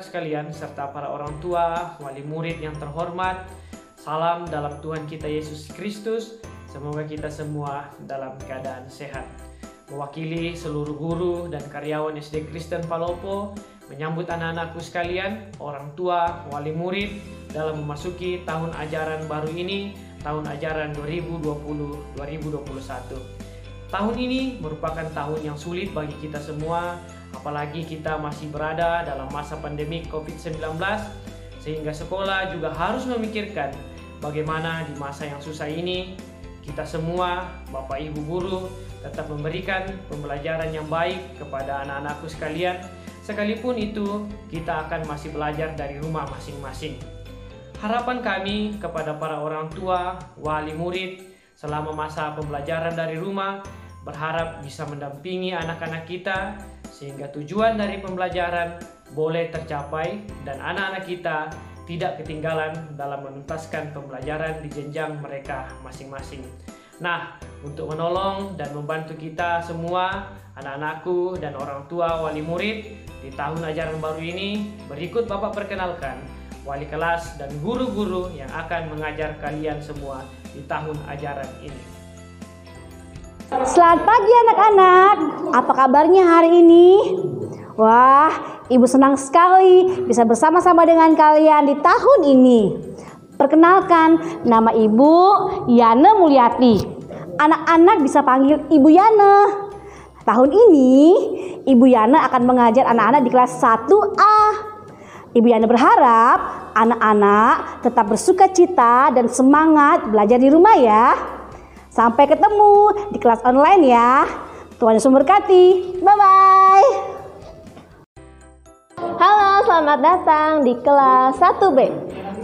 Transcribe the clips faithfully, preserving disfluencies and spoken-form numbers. anak-anak sekalian serta para orang tua, wali murid yang terhormat. Salam dalam Tuhan kita Yesus Kristus. Semoga kita semua dalam keadaan sehat. Mewakili seluruh guru dan karyawan S D Kristen Palopo, menyambut anak-anakku sekalian, orang tua, wali murid dalam memasuki tahun ajaran baru ini, tahun ajaran dua ribu dua puluh dua ribu dua puluh satu. Tahun ini merupakan tahun yang sulit bagi kita semua, apalagi kita masih berada dalam masa pandemi COVID sembilan belas, sehingga sekolah juga harus memikirkan bagaimana di masa yang susah ini, kita semua, Bapak Ibu Guru, tetap memberikan pembelajaran yang baik kepada anak-anakku sekalian, sekalipun itu kita akan masih belajar dari rumah masing-masing. Harapan kami kepada para orang tua, wali murid, selama masa pembelajaran dari rumah, berharap bisa mendampingi anak-anak kita sehingga tujuan dari pembelajaran boleh tercapai dan anak-anak kita tidak ketinggalan dalam menuntaskan pembelajaran di jenjang mereka masing-masing. Nah, untuk menolong dan membantu kita semua, anak-anakku dan orang tua wali murid di tahun ajaran baru ini, berikut Bapak perkenalkan wali kelas dan guru-guru yang akan mengajar kalian semua di tahun ajaran ini. Selamat pagi anak-anak, apa kabarnya hari ini? Wah, ibu senang sekali bisa bersama-sama dengan kalian di tahun ini. Perkenalkan, nama ibu Yana Mulyati. Anak-anak bisa panggil ibu Yana. Tahun ini, ibu Yana akan mengajar anak-anak di kelas satu A. Ibu Yana berharap anak-anak tetap bersuka cita dan semangat belajar di rumah ya. Sampai ketemu di kelas online ya. Tuhan Yesus memberkati. Bye-bye. Halo, selamat datang di kelas satu B.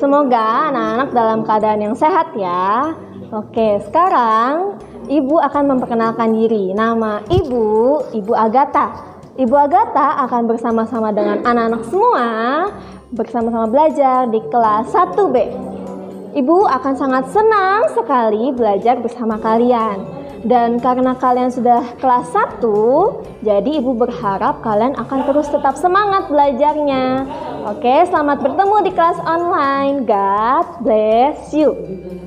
Semoga anak-anak dalam keadaan yang sehat ya. Oke, sekarang Ibu akan memperkenalkan diri. Nama Ibu, Ibu Agatha. Ibu Agatha akan bersama-sama dengan anak-anak semua bersama-sama belajar di kelas satu B. Ibu akan sangat senang sekali belajar bersama kalian. Dan karena kalian sudah kelas satu, jadi Ibu berharap kalian akan terus tetap semangat belajarnya. Oke, selamat bertemu di kelas online. God bless you.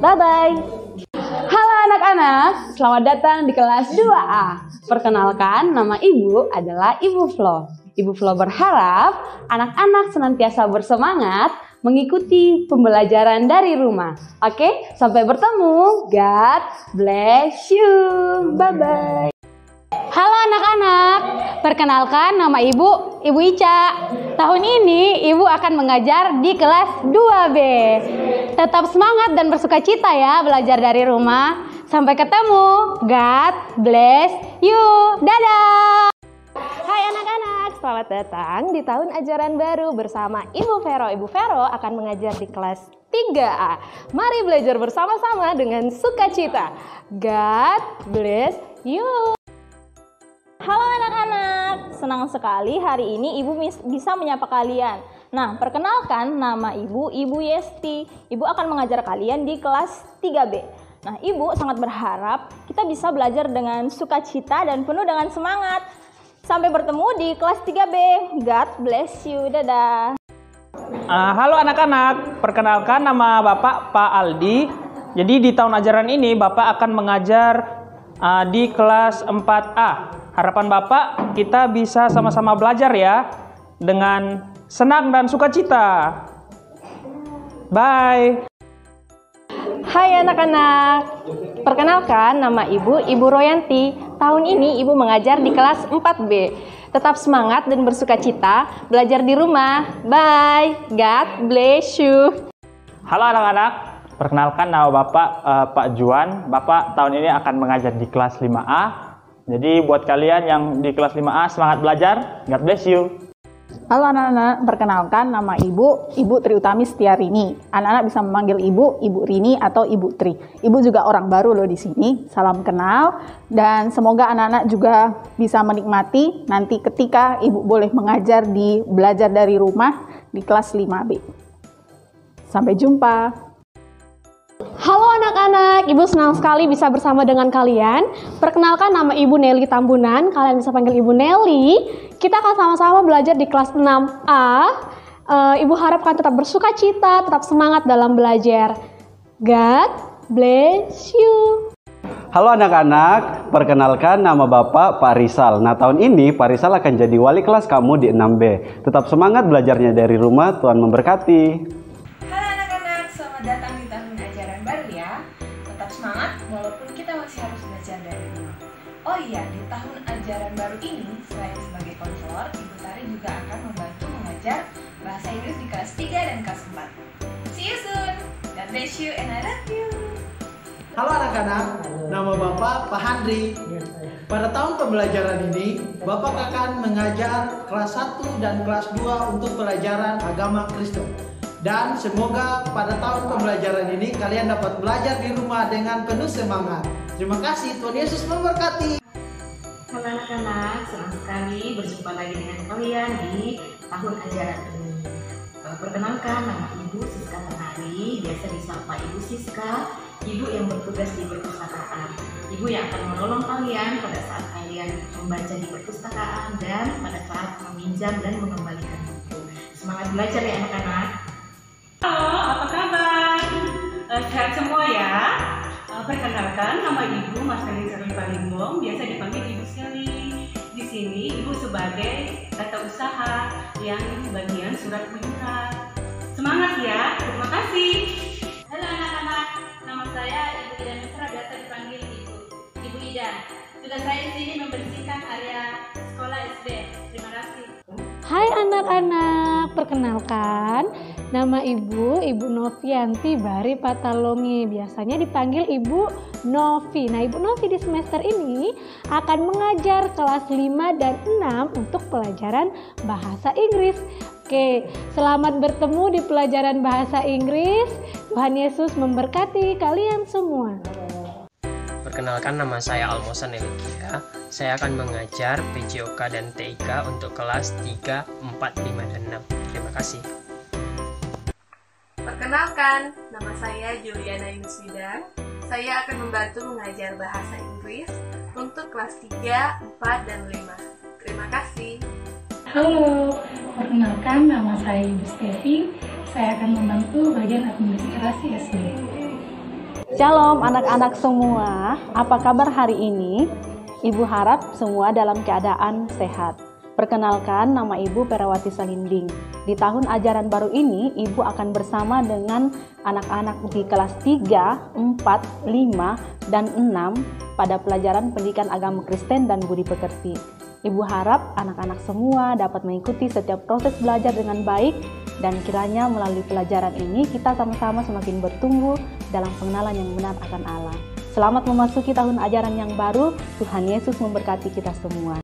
Bye-bye. Halo anak-anak, selamat datang di kelas dua A. Perkenalkan, nama ibu adalah Ibu Flo. Ibu Flo berharap anak-anak senantiasa bersemangat mengikuti pembelajaran dari rumah. Oke, sampai bertemu. God bless you. Bye-bye. Halo anak-anak, perkenalkan nama ibu, Ibu Ica. Tahun ini ibu akan mengajar di kelas dua B. Tetap semangat dan bersuka cita ya belajar dari rumah. Sampai ketemu, God bless you, dadah! Hai anak-anak, selamat datang di tahun ajaran baru bersama Ibu Vero. Ibu Vero akan mengajar di kelas tiga A. Mari belajar bersama-sama dengan sukacita. God bless you! Halo anak-anak, senang sekali hari ini Ibu bisa menyapa kalian. Nah, perkenalkan nama Ibu, Ibu Yesti. Ibu akan mengajar kalian di kelas tiga B. Nah, Ibu sangat berharap kita bisa belajar dengan sukacita dan penuh dengan semangat. Sampai bertemu di kelas tiga B. God bless you, dadah. Uh, halo anak-anak, perkenalkan nama Bapak Pak Aldi. Jadi di tahun ajaran ini Bapak akan mengajar uh, di kelas empat A. Harapan Bapak, kita bisa sama-sama belajar ya, dengan senang dan sukacita. Bye! Hai anak-anak, perkenalkan nama Ibu, Ibu Royanti. Tahun ini Ibu mengajar di kelas empat B. Tetap semangat dan bersukacita, belajar di rumah. Bye! God bless you! Halo anak-anak, perkenalkan nama Bapak, uh, Pak Juan. Bapak tahun ini akan mengajar di kelas lima A. Jadi buat kalian yang di kelas lima A semangat belajar, God bless you. Halo anak-anak, perkenalkan nama ibu, Ibu Tri Utami Setia Rini. Anak-anak bisa memanggil ibu, Ibu Rini atau Ibu Tri. Ibu juga orang baru loh di sini, salam kenal. Dan semoga anak-anak juga bisa menikmati nanti ketika ibu boleh mengajar di belajar dari rumah di kelas lima B. Sampai jumpa. Halo anak-anak, Ibu senang sekali bisa bersama dengan kalian. Perkenalkan nama Ibu Nelly Tambunan, kalian bisa panggil Ibu Nelly. Kita akan sama-sama belajar di kelas enam A. Uh, Ibu harapkan tetap bersuka cita, tetap semangat dalam belajar. God bless you. Halo anak-anak, perkenalkan nama Bapak Pak Rizal. Nah, tahun ini Pak Rizal akan jadi wali kelas kamu di enam B. Tetap semangat belajarnya dari rumah, Tuhan memberkati. Halo anak-anak, selamat datang di tahun ajaran baru ya. Tetap semangat walaupun kita masih harus belajar dari rumah. Oh iya, di tahun ajaran baru ini, selain sebagai konselor, Ibu Tari juga akan membantu mengajar Bahasa Inggris di kelas tiga dan kelas empat. See you soon. God bless you and I love you. Halo anak-anak, nama Bapak Pak Handri. Pada tahun pembelajaran ini, Bapak akan mengajar kelas satu dan kelas dua untuk pelajaran agama Kristen. Dan semoga pada tahun pembelajaran ini kalian dapat belajar di rumah dengan penuh semangat. Terima kasih, Tuhan Yesus memberkati. Halo anak-anak, senang sekali berjumpa lagi dengan kalian di tahun ajaran ini. Perkenalkan, nama Ibu Siska Tenari, biasa disapa Ibu Siska, Ibu yang bertugas di perpustakaan, Ibu yang akan menolong kalian pada saat kalian membaca di perpustakaan dan pada saat meminjam dan mengembalikan buku. Semangat belajar ya anak-anak. Halo, apa kabar? Sehat semua ya. Perkenalkan, nama Ibu Mas Deni Sarwini Palimbong, biasa dipanggil Ibu Seli. Di sini Ibu sebagai tata usaha yang bagian surat menyurat. Semangat ya, terima kasih. Halo anak-anak, nama saya Ibu Ida, biasa dipanggil Ibu. Ibu Ida, tugas saya di sini membersihkan area sekolah S D. Terima kasih. Hai anak-anak, perkenalkan nama Ibu, Ibu Novianti Bari Patalongi, biasanya dipanggil Ibu Novi. Nah, Ibu Novi di semester ini akan mengajar kelas lima dan enam untuk pelajaran bahasa Inggris. Oke, selamat bertemu di pelajaran bahasa Inggris. Tuhan Yesus memberkati kalian semua. Perkenalkan, nama saya Almosan Nelikia. Saya akan mengajar P J O K dan T I K untuk kelas tiga, empat, lima, dan enam. Terima kasih. Perkenalkan, nama saya Juliana Indsida. Saya akan membantu mengajar bahasa Inggris untuk kelas tiga, empat, dan lima. Terima kasih. Halo, perkenalkan, nama saya Ibu Steffi. Saya akan membantu bagian administrasi S D. Shalom anak-anak semua, apa kabar hari ini? Ibu harap semua dalam keadaan sehat. Perkenalkan, nama Ibu Perawati Salinding. Di tahun ajaran baru ini, Ibu akan bersama dengan anak-anak di kelas tiga, empat, lima, dan enam pada pelajaran pendidikan agama Kristen dan budi pekerti. Ibu harap anak-anak semua dapat mengikuti setiap proses belajar dengan baik, dan kiranya melalui pelajaran ini kita sama-sama semakin bertumbuh dalam pengenalan yang benar akan Allah. Selamat memasuki tahun ajaran yang baru, Tuhan Yesus memberkati kita semua.